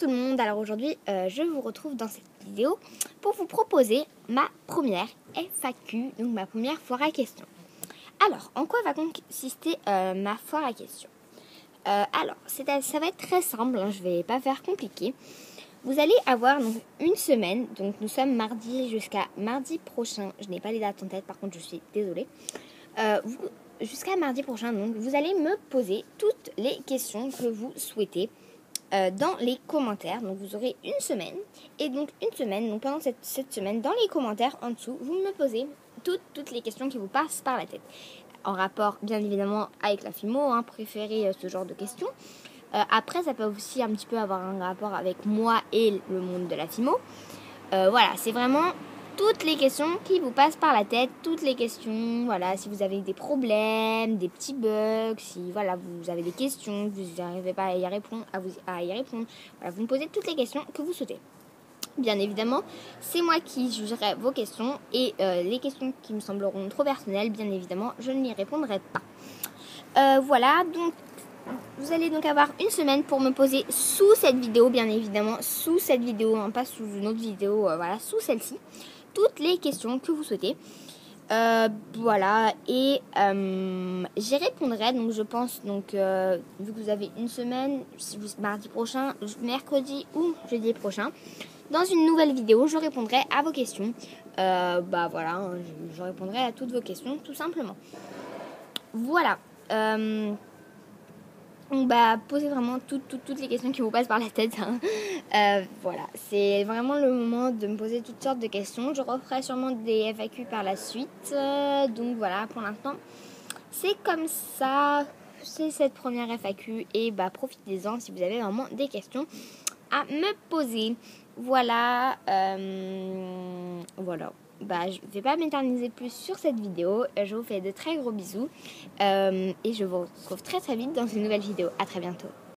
tout le monde, alors aujourd'hui je vous retrouve dans cette vidéo pour vous proposer ma première FAQ, donc ma première foire à questions. Alors, en quoi va consister ma foire à questions? Alors, ça va être très simple, hein, je vais pas faire compliqué. Vous allez avoir donc une semaine, donc nous sommes mardi jusqu'à mardi prochain, je n'ai pas les dates en tête, par contre je suis désolée. Jusqu'à mardi prochain, donc vous allez me poser toutes les questions que vous souhaitez dans les commentaires. Donc vous aurez une semaine, et donc une semaine, donc pendant cette semaine, dans les commentaires en dessous, vous me posez toutes les questions qui vous passent par la tête. En rapport bien évidemment avec la FIMO, hein, préférez ce genre de questions. Après, ça peut aussi un petit peu avoir un rapport avec moi et le monde de la FIMO. Voilà, c'est vraiment toutes les questions qui vous passent par la tête, toutes les questions, voilà, si vous avez des problèmes, des petits bugs, si voilà, vous avez des questions, vous n'arrivez pas à y répondre, voilà, vous me posez toutes les questions que vous souhaitez. Bien évidemment, c'est moi qui jugerai vos questions et les questions qui me sembleront trop personnelles, bien évidemment, je n'y répondrai pas. Voilà, donc vous allez donc avoir une semaine pour me poser sous cette vidéo, bien évidemment, sous cette vidéo, hein, pas sous une autre vidéo, voilà, sous celle-ci, toutes les questions que vous souhaitez. Voilà, et j'y répondrai, donc je pense, donc vu que vous avez une semaine, mardi prochain, mercredi ou jeudi prochain, dans une nouvelle vidéo, je répondrai à vos questions. Bah voilà, hein, je répondrai à toutes vos questions, tout simplement. Voilà. Bah, posez vraiment toutes les questions qui vous passent par la tête, hein. Voilà, c'est vraiment le moment de me poser toutes sortes de questions. Je referai sûrement des FAQ par la suite. Donc voilà, pour l'instant, c'est comme ça. C'est cette première FAQ. Et bah, profitez-en si vous avez vraiment des questions à me poser. Voilà. Voilà. Bah, je ne vais pas m'éterniser plus sur cette vidéo. Je vous fais de très gros bisous et je vous retrouve très vite dans une nouvelle vidéo. À très bientôt.